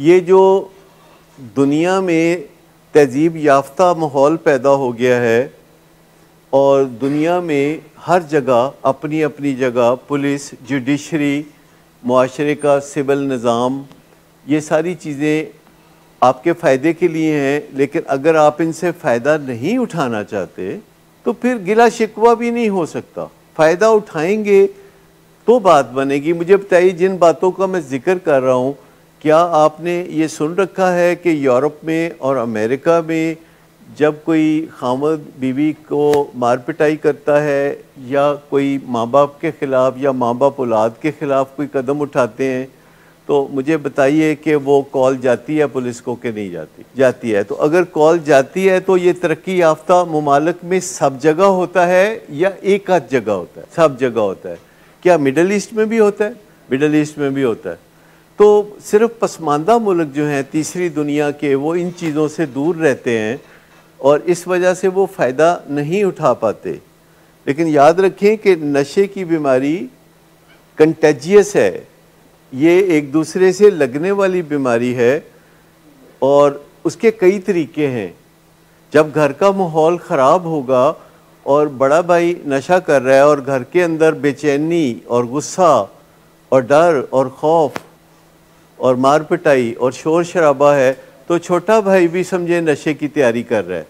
ये जो दुनिया में तहजीब याफ्ता माहौल पैदा हो गया है और दुनिया में हर जगह अपनी अपनी जगह पुलिस, जुडिशरी, मुआशरे का सिविल निज़ाम, ये सारी चीज़ें आपके फ़ायदे के लिए हैं। लेकिन अगर आप इनसे फ़ायदा नहीं उठाना चाहते तो फिर गिला शिकवा भी नहीं हो सकता। फ़ायदा उठाएंगे तो बात बनेगी। मुझे बताइए, जिन बातों का मैं ज़िक्र कर रहा हूँ, क्या आपने ये सुन रखा है कि यूरोप में और अमेरिका में जब कोई खामद बीवी को मार पिटाई करता है या कोई माँ बाप के ख़िलाफ़ या माँ बाप औलाद के ख़िलाफ़ कोई कदम उठाते हैं तो मुझे बताइए कि वो कॉल जाती है पुलिस को कि नहीं जाती? जाती है। तो अगर कॉल जाती है तो ये तरक्की याफ्ता ममालिक में सब जगह होता है या एक आध जगह होता है? सब जगह होता है। क्या मिडल ईस्ट में भी होता है? मिडल ईस्ट में भी होता है। तो सिर्फ पसमानदा मुल्क जो हैं तीसरी दुनिया के, वो इन चीज़ों से दूर रहते हैं और इस वजह से वो फ़ायदा नहीं उठा पाते। लेकिन याद रखें कि नशे की बीमारी कंटेजियस है, ये एक दूसरे से लगने वाली बीमारी है और उसके कई तरीके हैं। जब घर का माहौल ख़राब होगा और बड़ा भाई नशा कर रहा है और घर के अंदर बेचैनी और गुस्सा और डर और खौफ और मार पिटाई और शोर शराबा है तो छोटा भाई भी समझे नशे की तैयारी कर रहा है।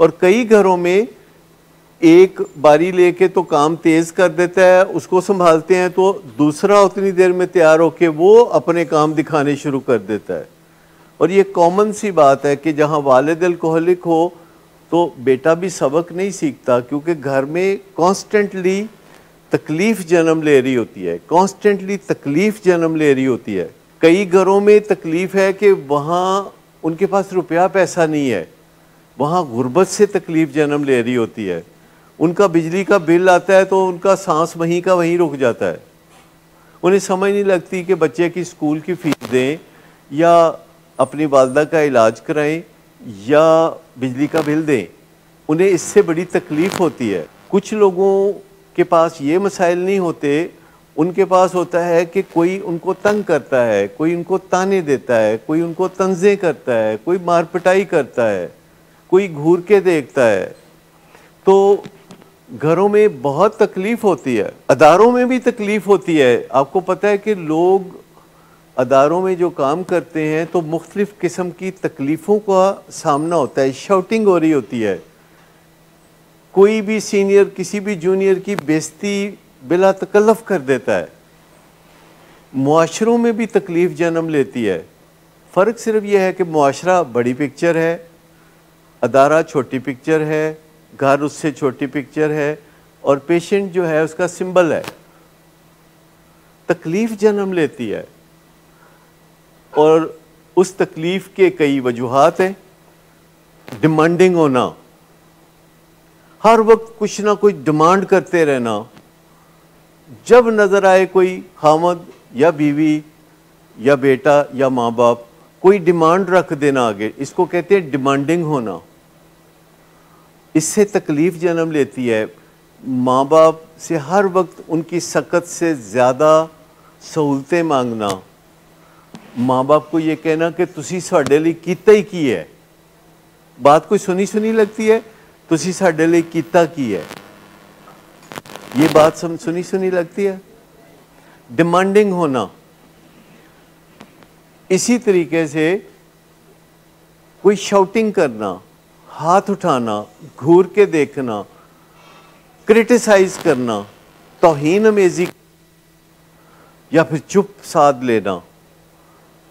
और कई घरों में एक बारी लेके तो काम तेज़ कर देता है, उसको संभालते हैं तो दूसरा उतनी देर में तैयार होके वो अपने काम दिखाने शुरू कर देता है। और ये कॉमन सी बात है कि जहाँ वालिद अल्कोहलिक हो तो बेटा भी सबक नहीं सीखता, क्योंकि घर में कॉन्स्टेंटली तकलीफ़ जन्म ले रही होती है, कॉन्स्टेंटली तकलीफ़ जन्म ले रही होती है। कई घरों में तकलीफ़ है कि वहाँ उनके पास रुपया पैसा नहीं है, वहाँ गुर्बत से तकलीफ़ जन्म ले रही होती है। उनका बिजली का बिल आता है तो उनका सांस वहीं का वहीं रुक जाता है। उन्हें समझ नहीं लगती कि बच्चे की स्कूल की फ़ीस दें या अपनी वालदा का इलाज कराएं या बिजली का बिल दें, उन्हें इससे बड़ी तकलीफ़ होती है। कुछ लोगों के पास ये मसाइल नहीं होते, उनके पास होता है कि कोई उनको तंग करता है, कोई उनको ताने देता है, कोई उनको तंज़े करता है, कोई मार पिटाई करता है, कोई घूर के देखता है। तो घरों में बहुत तकलीफ़ होती है, अदारों में भी तकलीफ़ होती है। आपको पता है कि लोग अदारों में जो काम करते हैं तो मुख्तलिफ़ किस्म की तकलीफ़ों का सामना होता है। शाउटिंग हो रही होती है, कोई भी सीनियर किसी भी जूनियर की बेइज्जती बिला तकल्लफ कर देता है। मुआशरों में भी तकलीफ़ जन्म लेती है। फ़र्क सिर्फ यह है कि मुआशरा बड़ी पिक्चर है, अदारा छोटी पिक्चर है, घर उससे छोटी पिक्चर है और पेशेंट जो है उसका सिंबल है। तकलीफ़ जन्म लेती है और उस तकलीफ़ के कई वजूहात हैं। डिमांडिंग होना, हर वक्त कुछ ना कुछ डिमांड करते रहना। जब नज़र आए कोई खामद या बीवी या बेटा या माँ बाप, कोई डिमांड रख देना आगे, इसको कहते हैं डिमांडिंग होना। इससे तकलीफ़ जन्म लेती है। माँ बाप से हर वक्त उनकी सकत से ज़्यादा सहूलतें मांगना, माँ बाप को ये कहना कि तुसी साढ़े लिए कीता ही की है, बात कोई सुनी सुनी लगती है, तुसी साढ़े लिए कीता की है, ये बात सुनी सुनी लगती है। डिमांडिंग होना। इसी तरीके से कोई शाउटिंग करना, हाथ उठाना, घूर के देखना, क्रिटिसाइज़ करना, तौहीन अमेज़ी या फिर चुप साध लेना,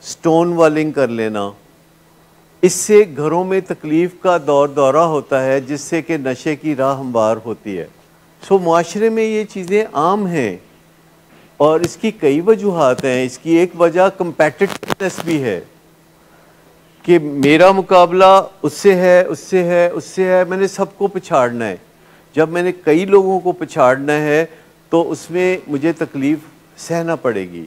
स्टोन वालिंग कर लेना, इससे घरों में तकलीफ़ का दौर दौरा होता है जिससे कि नशे की राह हमवार होती है। सो मुआशरे में ये चीज़ें आम हैं और इसकी कई वजूहात हैं। इसकी एक वजह कंपेटिटिवनेस भी है कि मेरा मुकाबला उससे है, उससे है, उससे है, मैंने सबको पछाड़ना है। जब मैंने कई लोगों को पछाड़ना है तो उसमें मुझे तकलीफ़ सहना पड़ेगी।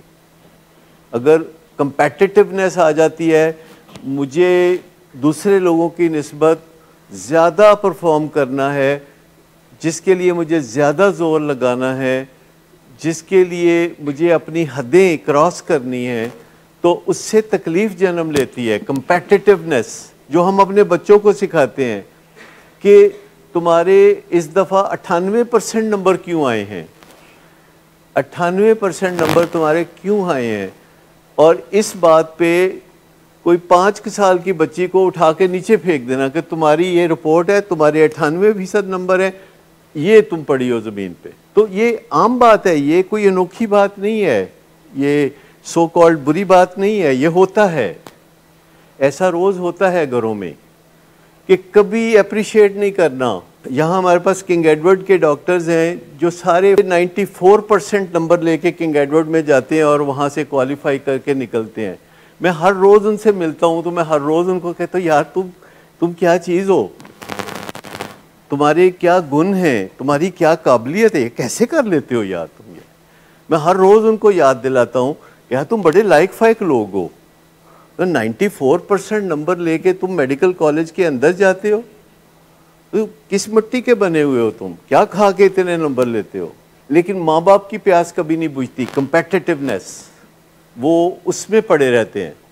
अगर कंपेटिटिवनेस आ जाती है, मुझे दूसरे लोगों की निस्बत ज़्यादा परफॉर्म करना है, जिसके लिए मुझे ज़्यादा ज़ोर लगाना है, जिसके लिए मुझे अपनी हदें क्रॉस करनी है, तो तो उससे तकलीफ जन्म लेती है। कंपेटिटिवनेस जो हम अपने बच्चों को सिखाते हैं कि तुम्हारे इस दफ़ा 98% नंबर क्यों आए हैं, 98% नंबर तुम्हारे क्यों आए हैं। और इस बात पे कोई 5 साल की बच्ची को उठा के नीचे फेंक देना कि तुम्हारी ये रिपोर्ट है, तुम्हारे 98% नंबर है, ये तुम पड़ी हो ज़मीन पे। तो ये आम बात है, ये कोई अनोखी बात नहीं है, ये सो कॉल्ड बुरी बात नहीं है, ये होता है, ऐसा रोज़ होता है घरों में कि कभी अप्रिशिएट नहीं करना। यहाँ हमारे पास किंग एडवर्ड के डॉक्टर्स हैं जो सारे 94% नंबर लेके किंग एडवर्ड में जाते हैं और वहाँ से क्वालिफाई करके निकलते हैं। मैं हर रोज़ उनसे मिलता हूँ तो मैं हर रोज़ उनको कहता हूँ यार तुम क्या चीज़ हो, तुम्हारे क्या गुण हैं, तुम्हारी क्या काबिलियत है, कैसे कर लेते हो यार तुम ये। मैं हर रोज़ उनको याद दिलाता हूँ यार तुम बड़े लायक फायक लोग हो। तो 94% नंबर लेके तुम मेडिकल कॉलेज के अंदर जाते हो, तो किस मिट्टी के बने हुए हो तुम, क्या खा के इतने नंबर लेते हो। लेकिन माँ बाप की प्यास कभी नहीं बुझती, कंपेटिटिवनेस वो उसमें पड़े रहते हैं।